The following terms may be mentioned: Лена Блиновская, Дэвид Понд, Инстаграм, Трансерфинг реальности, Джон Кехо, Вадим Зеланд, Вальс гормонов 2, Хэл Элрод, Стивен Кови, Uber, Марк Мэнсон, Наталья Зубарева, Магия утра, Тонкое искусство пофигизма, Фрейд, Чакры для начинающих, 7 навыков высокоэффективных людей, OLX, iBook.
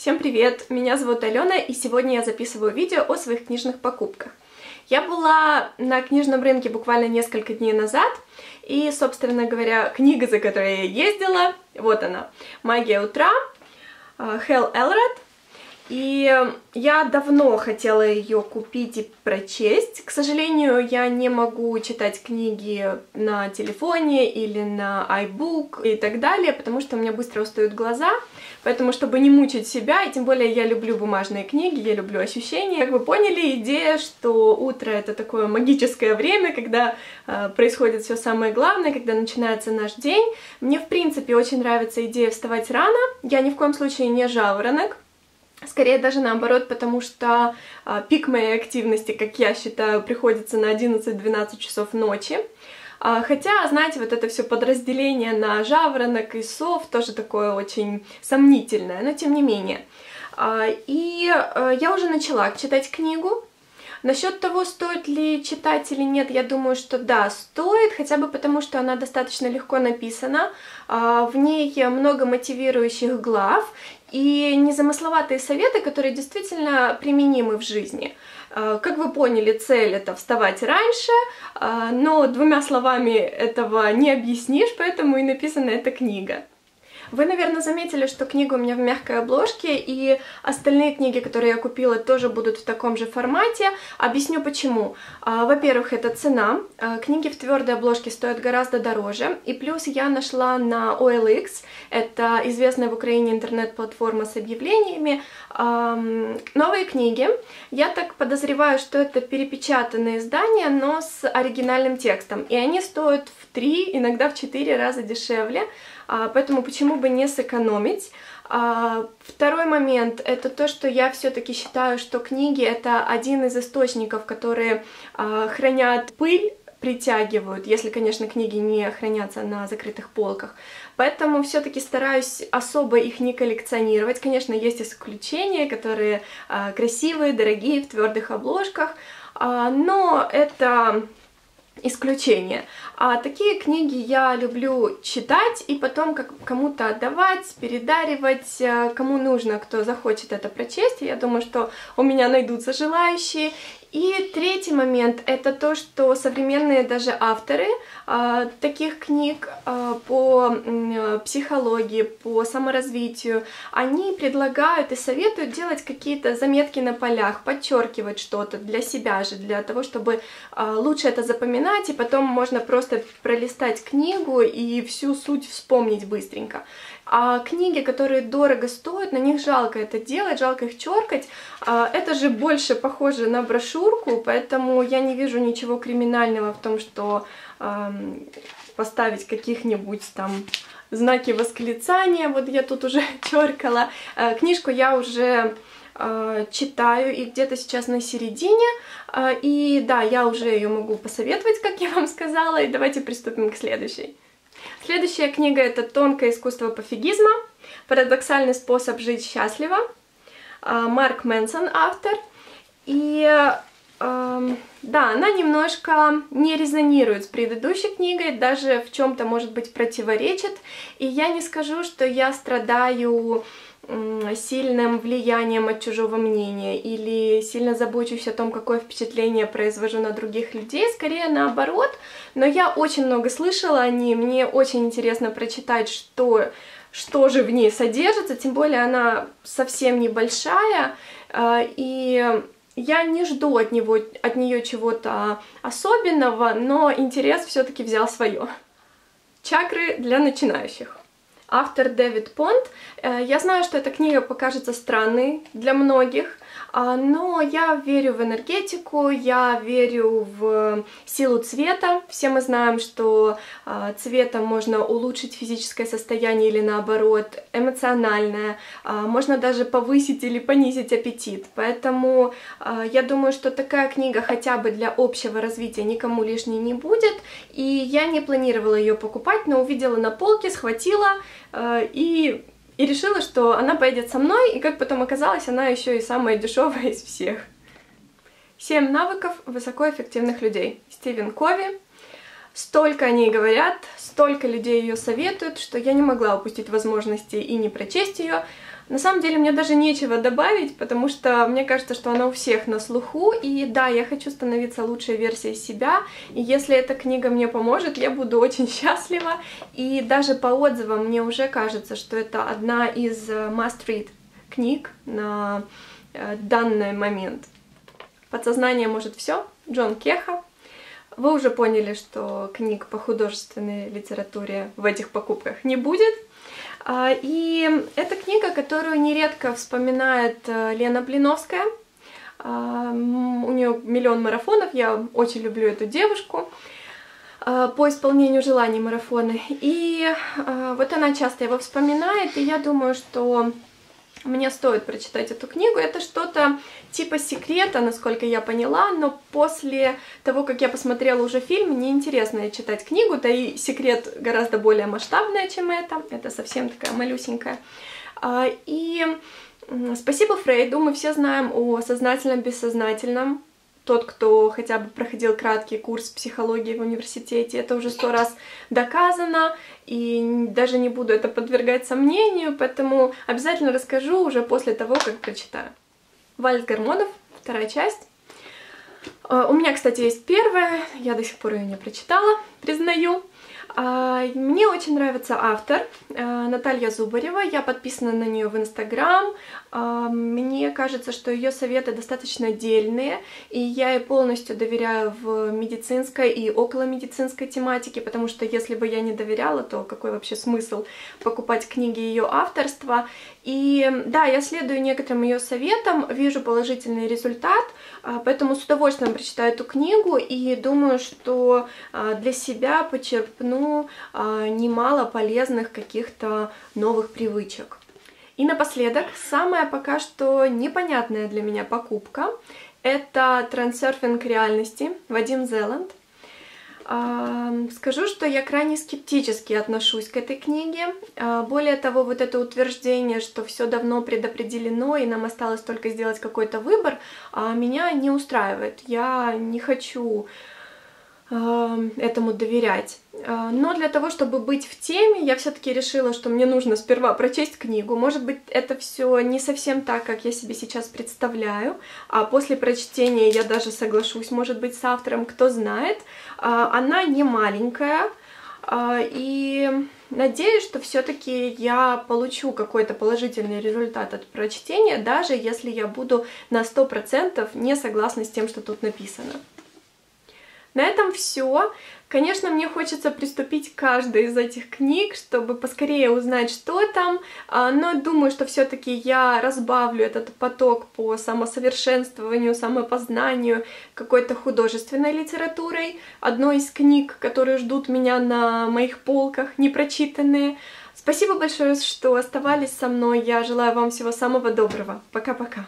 Всем привет! Меня зовут Алена, и сегодня я записываю видео о своих книжных покупках. Я была на книжном рынке буквально несколько дней назад, и, собственно говоря, книга, за которой я ездила, вот она, «Магия утра», Хэл Элрод. И я давно хотела ее купить и прочесть. К сожалению, я не могу читать книги на телефоне или на iBook и так далее, потому что у меня быстро устают глаза. Поэтому, чтобы не мучить себя, и тем более я люблю бумажные книги, я люблю ощущения. Как вы поняли, идея, что утро — это такое магическое время, когда происходит все самое главное, когда начинается наш день. Мне, в принципе, очень нравится идея вставать рано. Я ни в коем случае не жаворонок. Скорее даже наоборот, потому что пик моей активности, как я считаю, приходится на 11-12 часов ночи. Хотя, знаете, вот это все подразделение на жаворонок и сов тоже такое очень сомнительное, но тем не менее. И я уже начала читать книгу. Насчет того, стоит ли читать или нет, я думаю, что да, стоит, хотя бы потому, что она достаточно легко написана, в ней много мотивирующих глав и незамысловатые советы, которые действительно применимы в жизни. Как вы поняли, цель — это вставать раньше, но двумя словами этого не объяснишь, поэтому и написана эта книга. Вы, наверное, заметили, что книга у меня в мягкой обложке, и остальные книги, которые я купила, тоже будут в таком же формате. Объясню почему. Во-первых, это цена. Книги в твердой обложке стоят гораздо дороже. И плюс я нашла на OLX, это известная в Украине интернет-платформа с объявлениями, новые книги. Я так подозреваю, что это перепечатанные издания, но с оригинальным текстом. И они стоят в 3, иногда в 4 раза дешевле. Поэтому почему бы не сэкономить? Второй момент — это то, что я все-таки считаю, что книги — это один из источников, которые хранят пыль, притягивают, если, конечно, книги не хранятся на закрытых полках. Поэтому все-таки стараюсь особо их не коллекционировать. Конечно, есть исключения, которые красивые, дорогие, в твердых обложках, но это исключение. А такие книги я люблю читать и потом кому-то отдавать, передаривать, кому нужно, кто захочет это прочесть. Я думаю, что у меня найдутся желающие. И третий момент — это то, что современные даже авторы таких книг по психологии, по саморазвитию, они предлагают и советуют делать какие-то заметки на полях, подчеркивать что-то для себя же, для того, чтобы лучше это запоминать, и потом можно просто пролистать книгу и всю суть вспомнить быстренько. А книги, которые дорого стоят, на них жалко это делать, жалко их чёркать. Это же больше похоже на брошюрку, поэтому я не вижу ничего криминального в том, что поставить каких-нибудь там знаки восклицания. Вот я тут уже чёркала. Книжку я уже читаю, и где-то сейчас на середине. И да, я уже ее могу посоветовать, как я вам сказала. И давайте приступим к следующей. Следующая книга — это «Тонкое искусство пофигизма. Парадоксальный способ жить счастливо». Марк Мэнсон автор. И да, она немножко не резонирует с предыдущей книгой, даже в чем-то, может быть, противоречит. И я не скажу, что я страдаю сильным влиянием от чужого мнения или сильно забочусь о том, какое впечатление произвожу на других людей, скорее наоборот, но я очень много слышала о ней, мне очень интересно прочитать, что же в ней содержится, тем более она совсем небольшая, и я не жду от нее чего-то особенного, но интерес все-таки взял свое. «Чакры для начинающих». Автор Дэвид Понд. Я знаю, что эта книга покажется странной для многих, но я верю в энергетику, я верю в силу цвета. Все мы знаем, что цветом можно улучшить физическое состояние или наоборот эмоциональное, можно даже повысить или понизить аппетит. Поэтому я думаю, что такая книга хотя бы для общего развития никому лишней не будет. И я не планировала ее покупать, но увидела на полке, схватила и решила, что она поедет со мной, и как потом оказалось, она еще и самая дешевая из всех. 7 навыков высокоэффективных людей. Стивен Кови. Столько о ней говорят, столько людей ее советуют, что я не могла упустить возможности и не прочесть ее. На самом деле мне даже нечего добавить, потому что мне кажется, что она у всех на слуху. И да, я хочу становиться лучшей версией себя. И если эта книга мне поможет, я буду очень счастлива. И даже по отзывам мне уже кажется, что это одна из must-read книг на данный момент. «Подсознание может всё», Джон Кехо. Вы уже поняли, что книг по художественной литературе в этих покупках не будет. И это книга, которую нередко вспоминает Лена Блиновская. У нее миллион марафонов, я очень люблю эту девушку по исполнению желаний марафона. И вот она часто его вспоминает, и я думаю, что мне стоит прочитать эту книгу. Это что-то типа секрета, насколько я поняла, но после того, как я посмотрела уже фильм, мне интересно читать книгу, да и секрет гораздо более масштабная, чем это совсем такая малюсенькая. И спасибо Фрейду, мы все знаем о сознательном-бессознательном. Тот, кто хотя бы проходил краткий курс психологии в университете, это уже 100 раз доказано, и даже не буду это подвергать сомнению, поэтому обязательно расскажу уже после того, как прочитаю. «Вальс гормонов», 2-я часть. У меня, кстати, есть 1-я, я до сих пор ее не прочитала, признаю. Мне очень нравится автор Наталья Зубарева, я подписана на нее в Инстаграм, мне кажется, что ее советы достаточно дельные, и я ей полностью доверяю в медицинской и околомедицинской тематике, потому что если бы я не доверяла, то какой вообще смысл покупать книги ее авторства? И да, я следую некоторым ее советам, вижу положительный результат, поэтому с удовольствием прочитаю эту книгу и думаю, что для себя почерпну немало полезных каких-то новых привычек. И напоследок, самая пока что непонятная для меня покупка — это «Трансерфинг реальности» Вадим Зеланд. Скажу, что я крайне скептически отношусь к этой книге. Более того, вот это утверждение, что все давно предопределено и нам осталось только сделать какой-то выбор, меня не устраивает. Я не хочу этому доверять. Но для того, чтобы быть в теме, я все-таки решила, что мне нужно сперва прочесть книгу. Может быть, это все не совсем так, как я себе сейчас представляю. А после прочтения я даже соглашусь, может быть, с автором, кто знает. Она не маленькая. И надеюсь, что все-таки я получу какой-то положительный результат от прочтения, даже если я буду на 100% не согласна с тем, что тут написано. На этом все. Конечно, мне хочется приступить к каждой из этих книг, чтобы поскорее узнать, что там, но думаю, что все-таки я разбавлю этот поток по самосовершенствованию, самопознанию какой-то художественной литературой. Одной из книг, которые ждут меня на моих полках, непрочитанные. Спасибо большое, что оставались со мной. Я желаю вам всего самого доброго. Пока-пока.